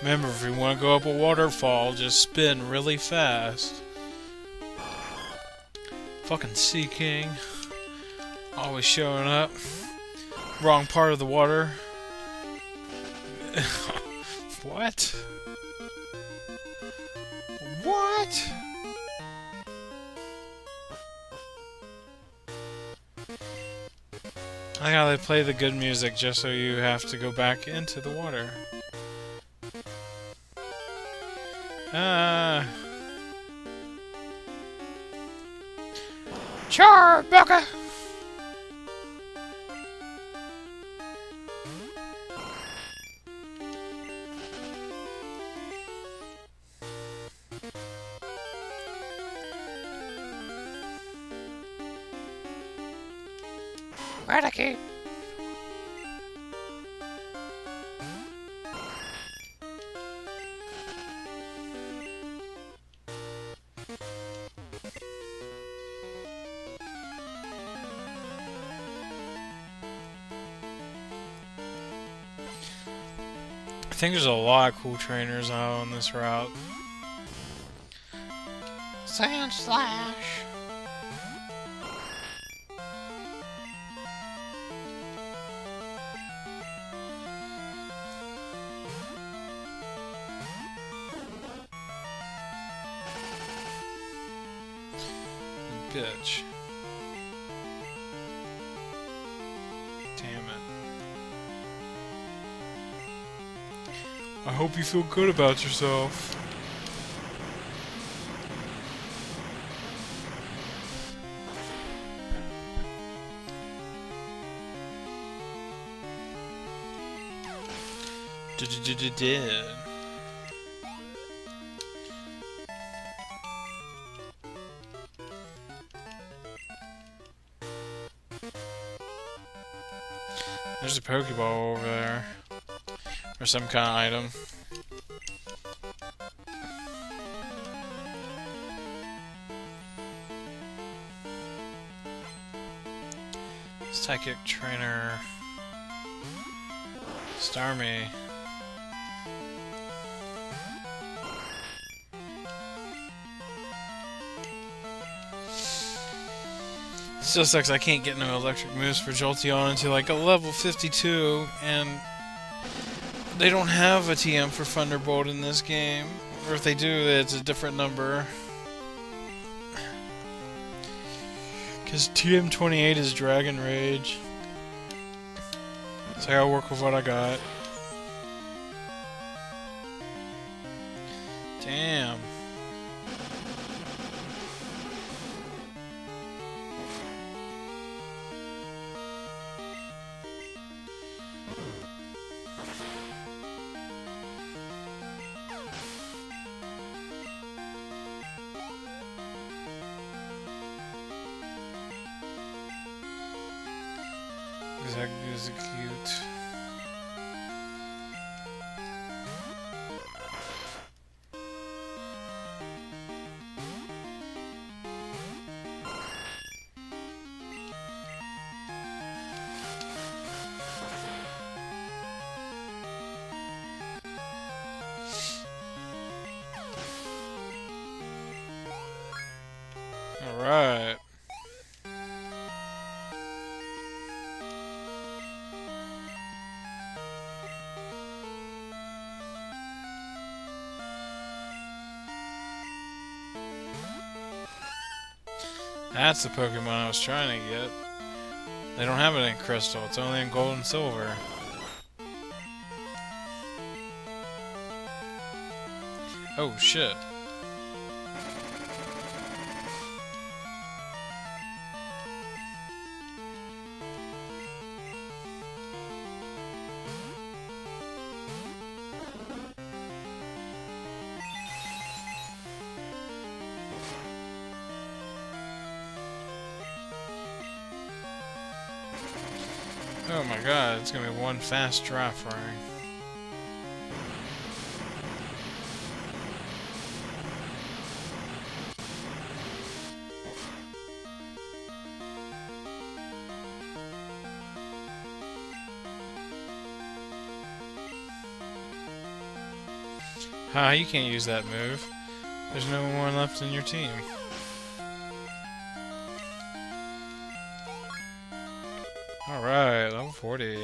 Remember, if you want to go up a waterfall, just spin really fast. Fucking Sea King. Always showing up. Wrong part of the water. What? What? I like how they play the good music just so you have to go back into the water. Char, Becca! Radicate! I think there's a lot of cool trainers out on this route. Sand Slash! Bitch. Damn it. I hope you feel good about yourself. Did. There's a Pokeball over there. Or some kind of item. Psychic Trainer. Starmie. Still sucks I can't get no electric moves for Jolteon until like a level 52 and they don't have a TM for Thunderbolt in this game. Or if they do, it's a different number. Because TM28 is Dragon Rage. So I gotta work with what I got. Damn. That is cute. All right. That's the Pokemon I was trying to get. They don't have it in Crystal, it's only in Gold and Silver. Oh shit. Oh my god, it's gonna be one fast dry firing. Ha, you can't use that move. There's no one left in your team. Alright, level 40.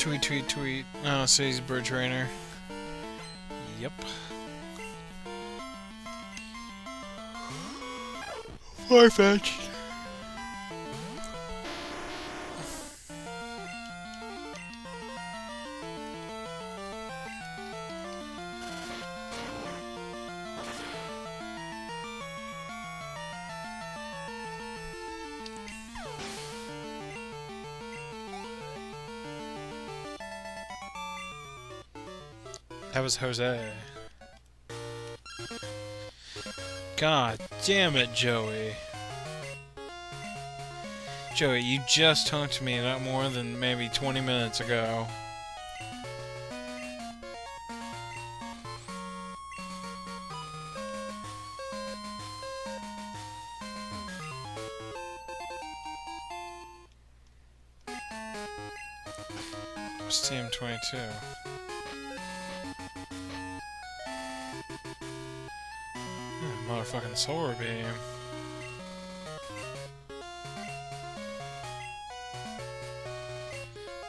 Tweet, tweet, tweet. Oh, so he's a bird trainer. Yep. Farfetch'd. That was Jose. God damn it, Joey. Joey, you just honked me not more than maybe 20 minutes ago. It's TM28. Motherfucking solar beam.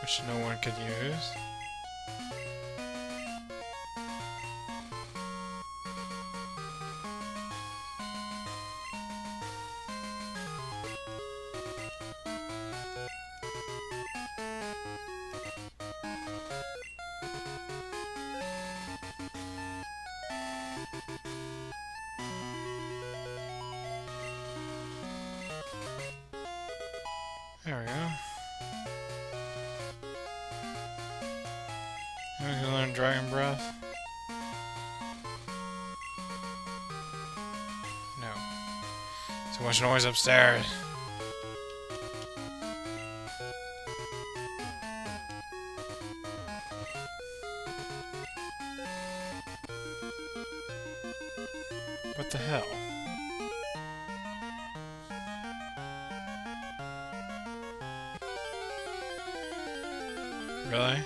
Which no one could use. There we go. Now we can learn Dragon Breath. No. Too much noise upstairs. What the hell? Really?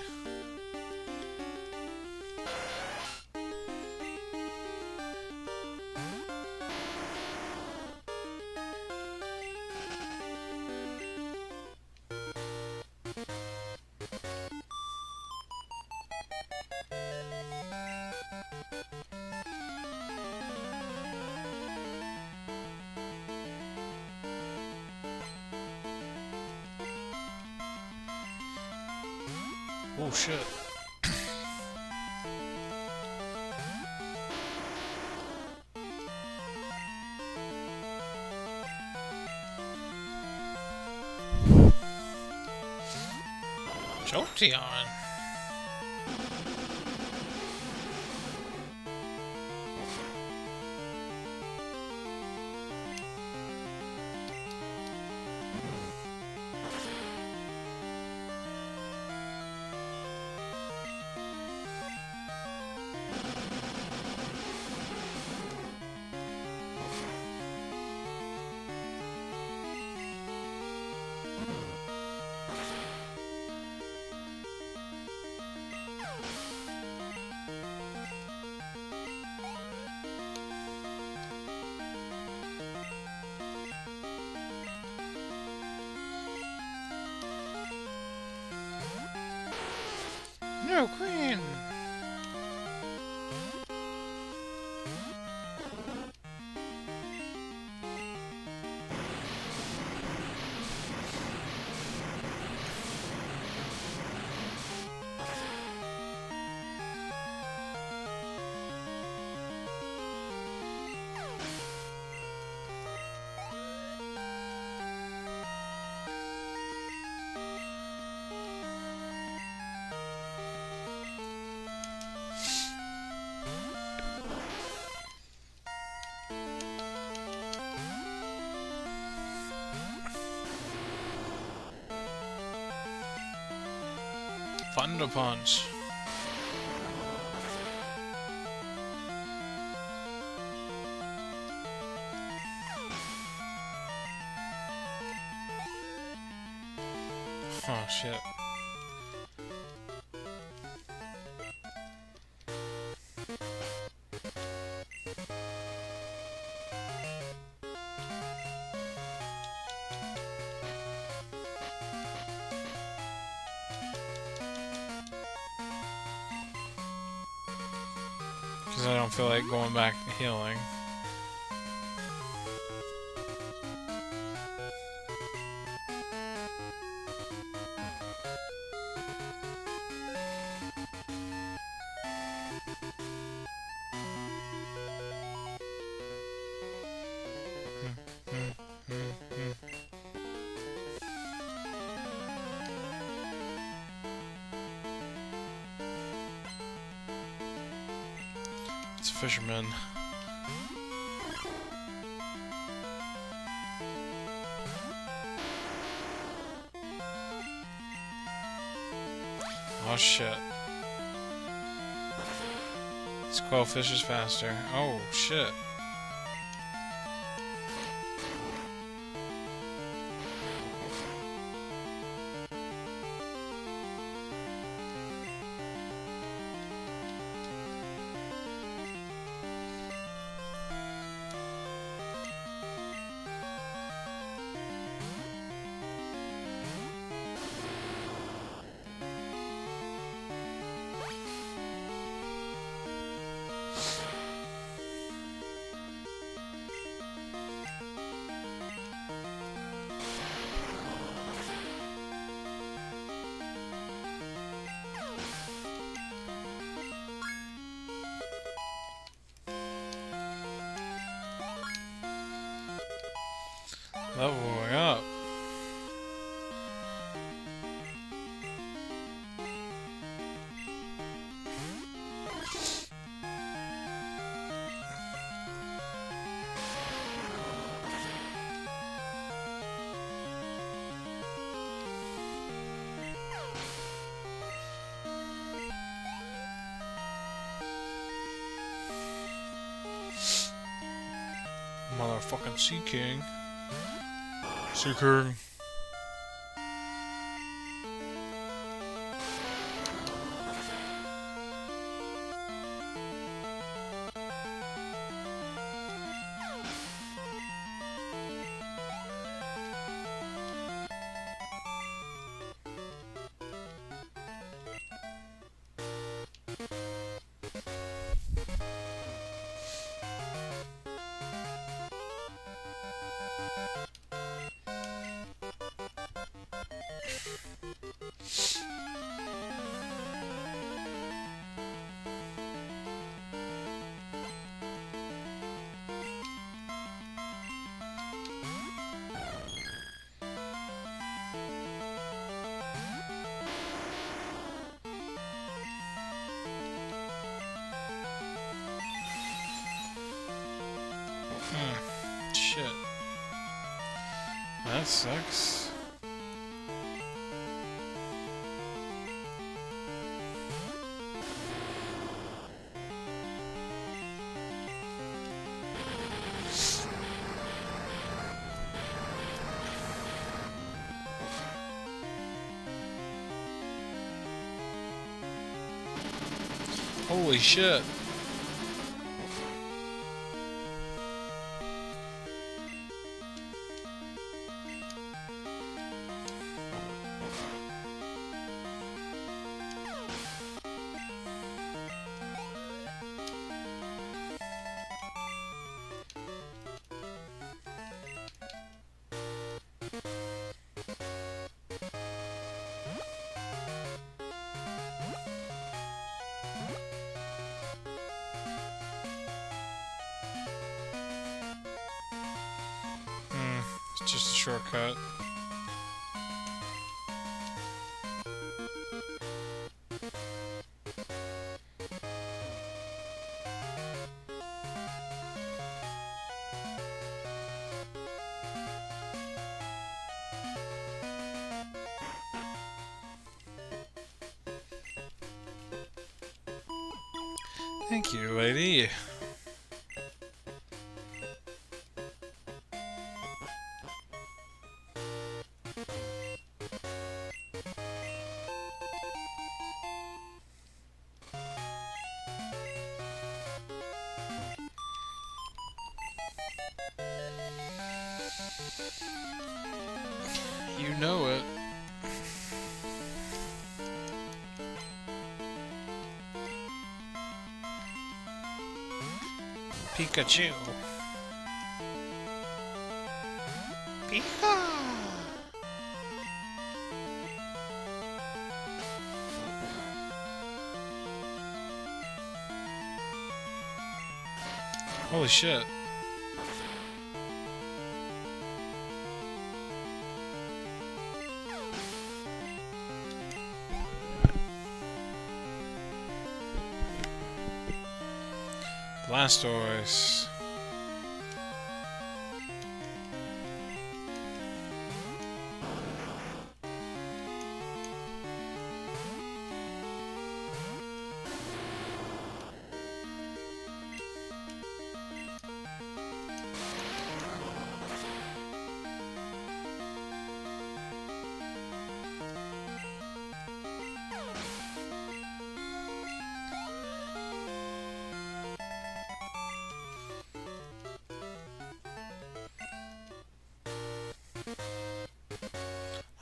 Oh shit. Jolteon. No, Queen! Thunder Punch. Oh shit. Because I don't feel like going back and healing. Fisherman. Oh shit. This quailfish is faster. Oh shit. Leveling up. Motherfucking Sea King. Seeker. Shit. That sucks. Holy shit. Just a shortcut. Thank you, lady. You know it. Pikachu. Pika. Holy shit. Blastoise.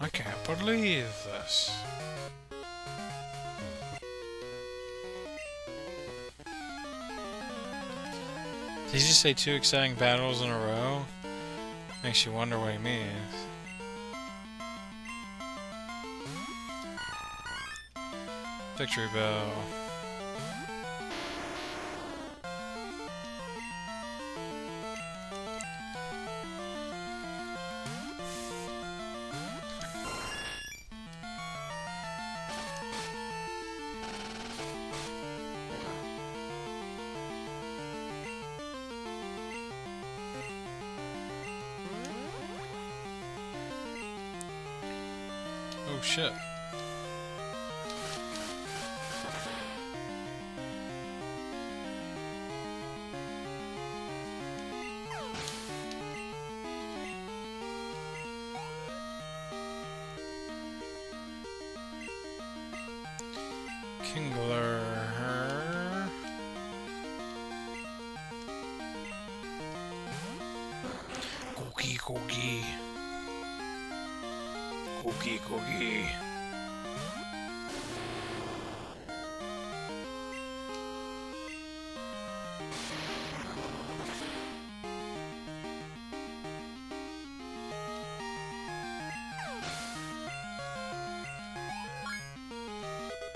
I can't believe this. Did you just say 2 exciting battles in a row? Makes you wonder what he means. Victory Bell. Oh shit. Kingler. Cookie. Cookie.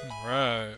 All right.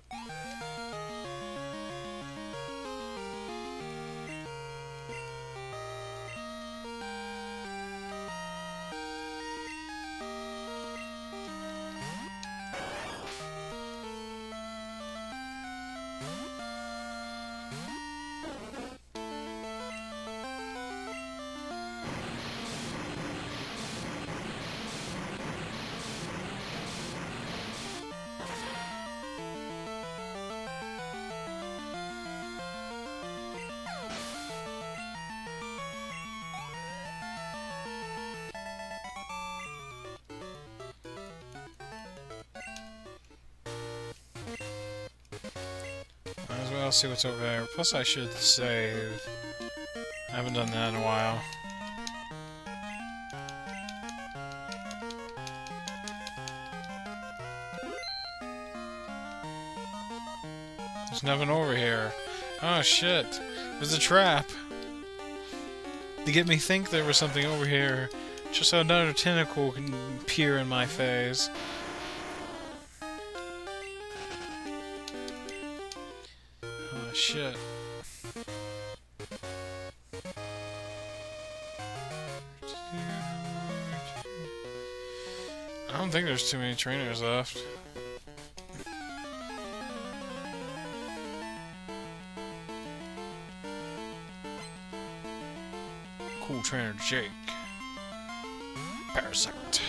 I'll see what's over there. Plus I should save. I haven't done that in a while. There's nothing over here. Oh shit. It was a trap. To get me think there was something over here. Just so another tentacle can peer in my face. Shit. I don't think there's too many trainers left. Cool Trainer Jake. Parasect.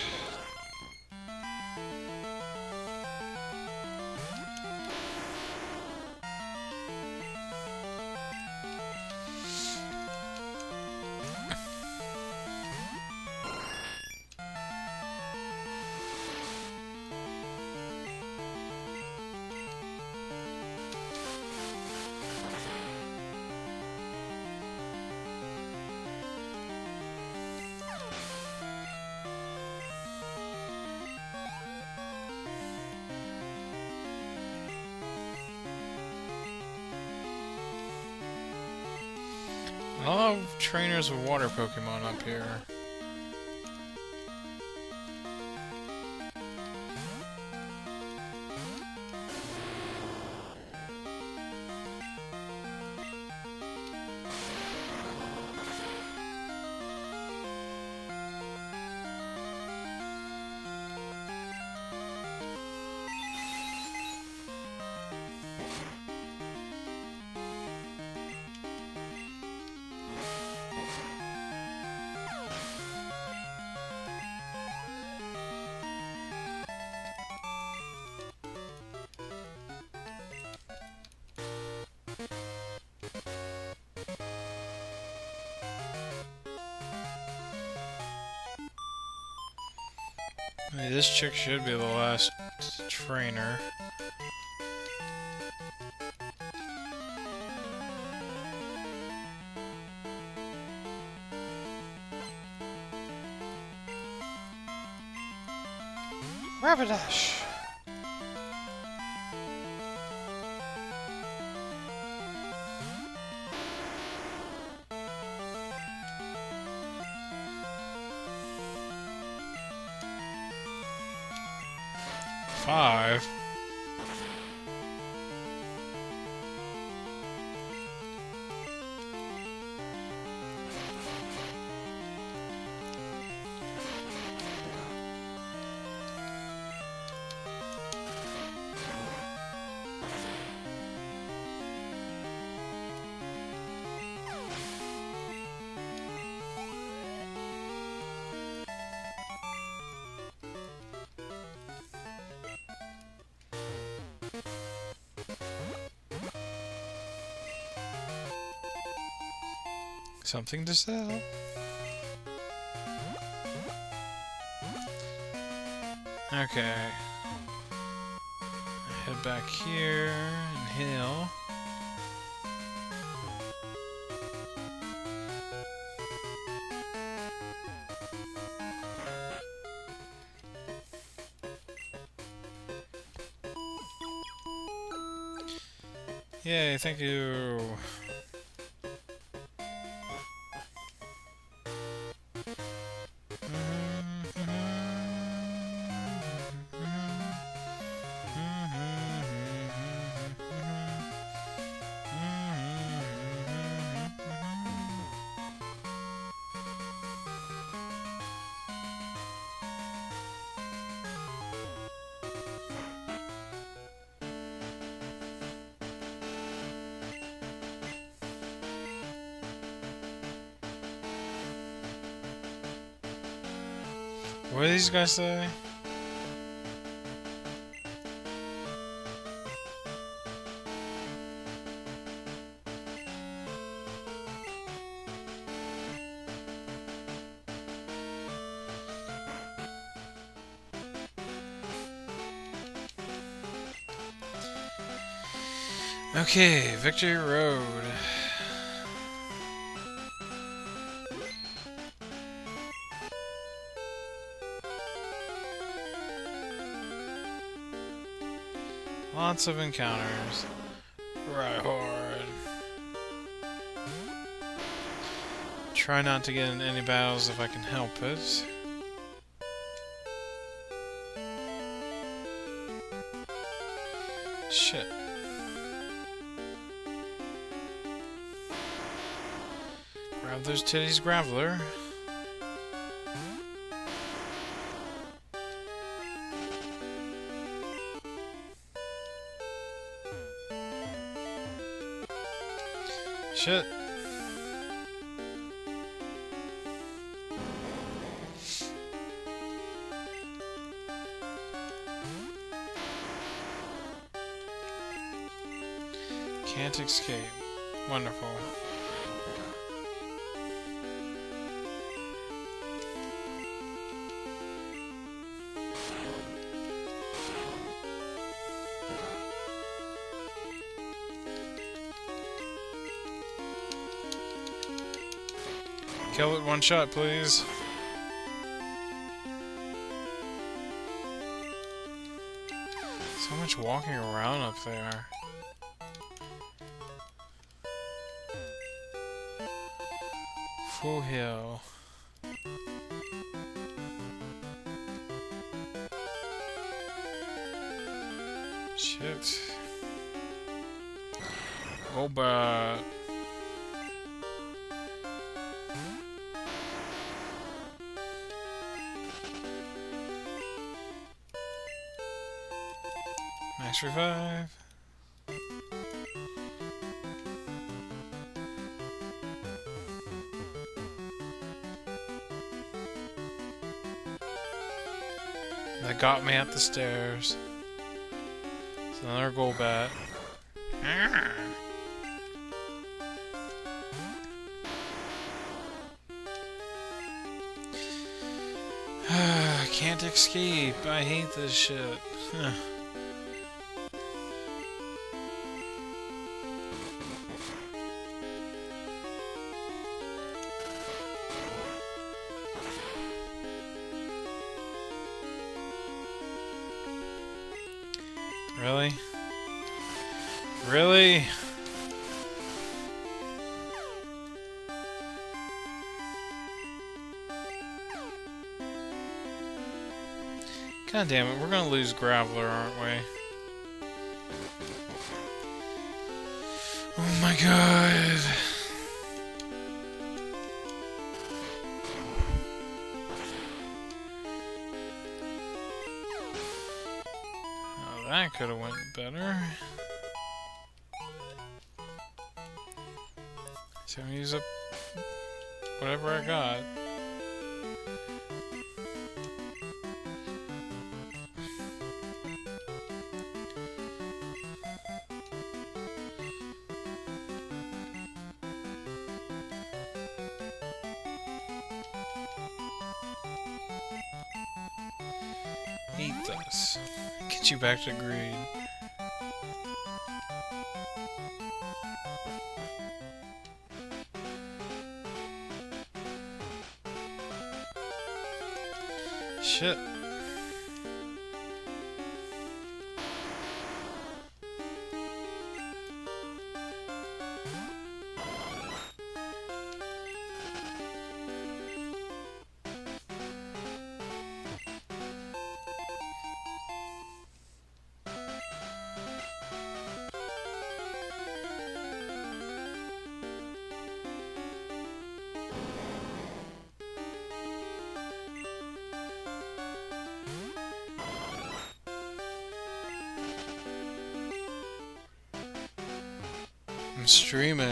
A lot of trainers with water Pokemon up here. Hey, this chick should be the last trainer. Rabidash! Something to sell. Okay. Head back here and heal. Yay, thank you. What do these guys say? Okay, Victory Road. Lots of encounters. Right hard. Try not to get in any battles if I can help it. Shit. Grab those titties, Graveler. Shit. Can't escape. Wonderful. Kill it one shot, please. So much walking around up there. Cool Hill. Shit. Golbat. Max revive. That got me up the stairs. It's another Golbat. I can't escape. I hate this shit. Really? Really? God damn it, we're gonna lose Graveler, aren't we? Oh my god! That could have went better. So I'm gonna use up whatever I got. Eat this. Get you back to green. Shit. Streaming.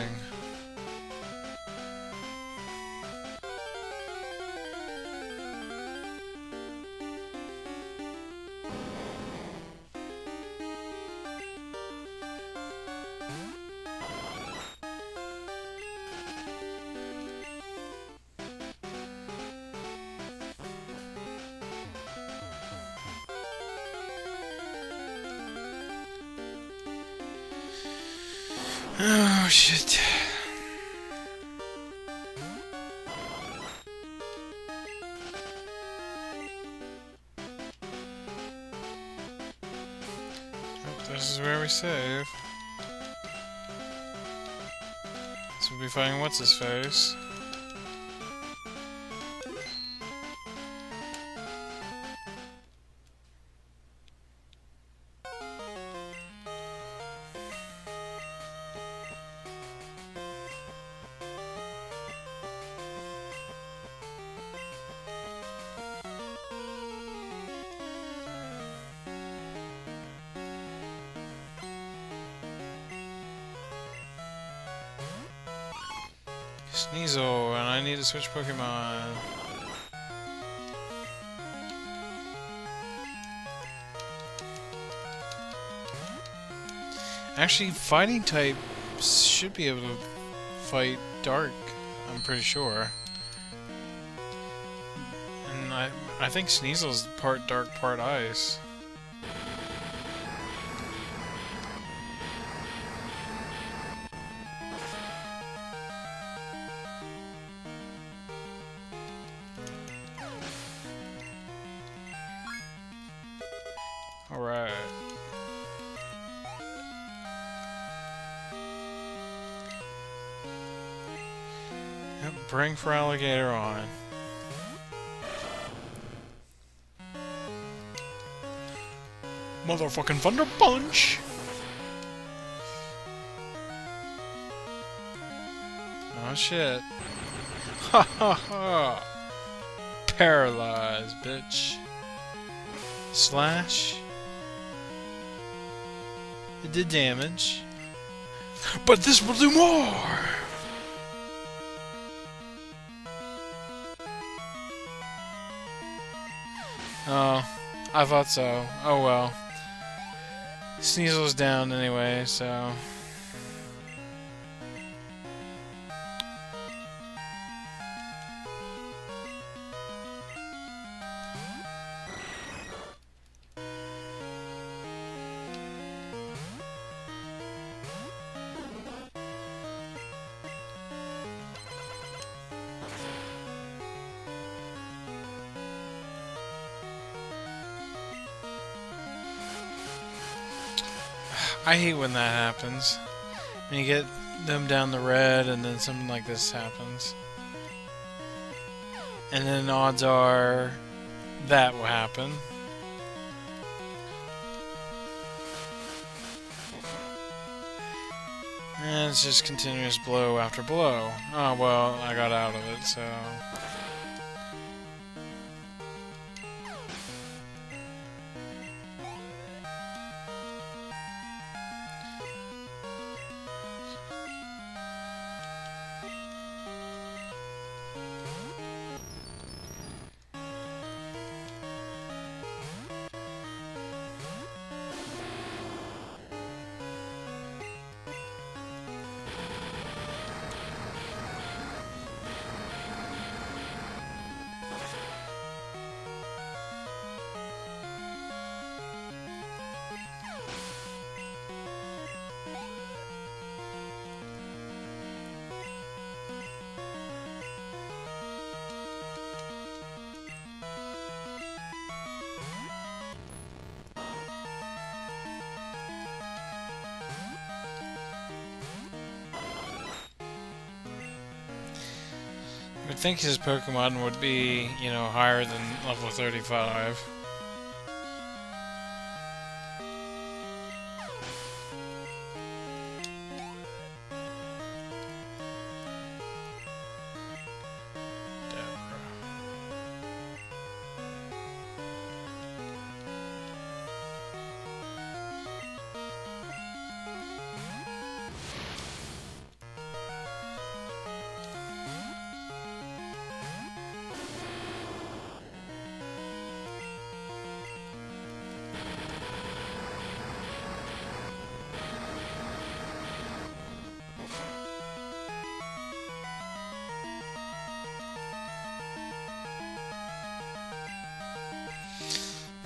Oh shit. Oh, this is where we save. So we'll be fighting what's-his-face. Sneasel, and I need to switch Pokemon. Actually, fighting type should be able to fight dark, I'm pretty sure. And I think Sneasel's part dark, part ice. Alright. Yep, Bring Feraligatr on. Motherfucking Thunder Punch! Oh shit. Ha ha ha! Paralyzed, bitch. Slash. It did damage. But this will do more! Oh, I thought so. Oh well. Sneasel's down anyway, so... I hate when that happens. When you get them down the red and then something like this happens. And then odds are that will happen. And it's just continuous blow after blow. Oh well, I got out of it, so... I would think his Pokemon would be, you know, higher than level 35.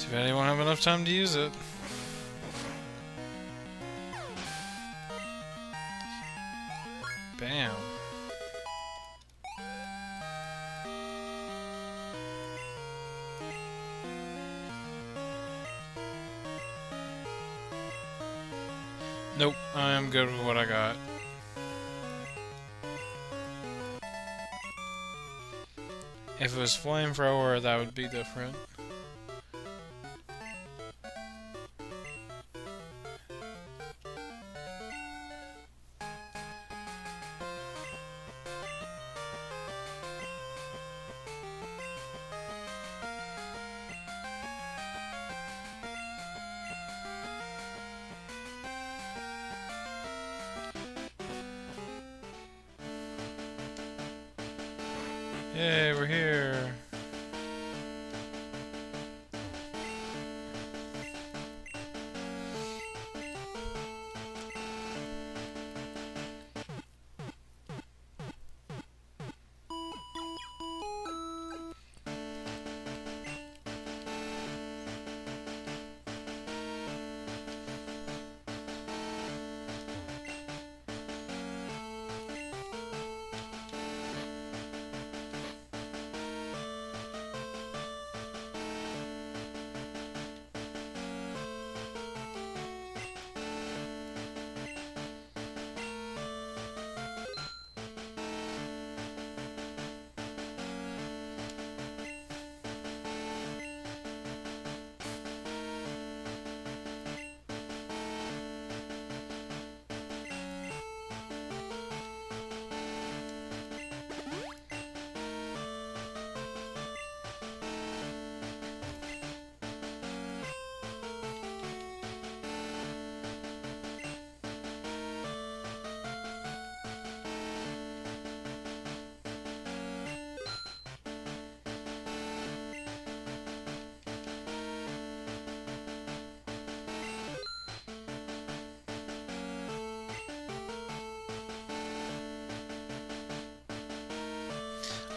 If anyone have enough time to use it. Bam. Nope, I am good with what I got. If it was Flamethrower, that would be different. Yay, we're here.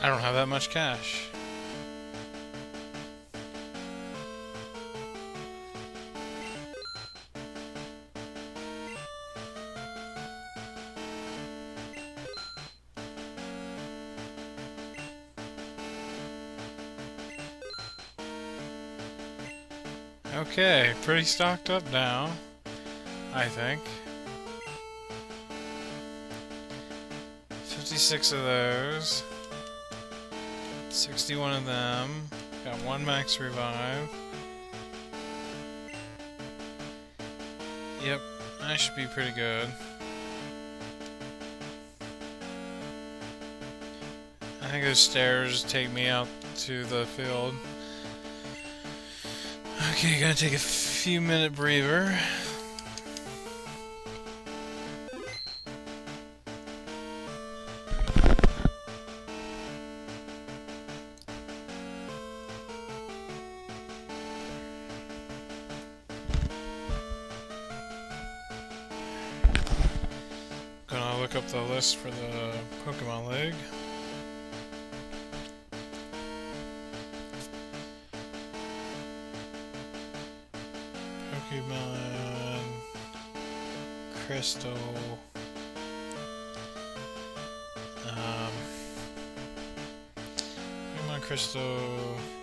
I don't have that much cash. Okay, pretty stocked up now, I think. 56 of those. 61 of them. Got one max revive. Yep, that should be pretty good. I think those stairs take me out to the field. Okay, gotta take a few minute breather. Gonna look up the list for the Pokemon League. Pokemon Crystal. Pokemon Crystal.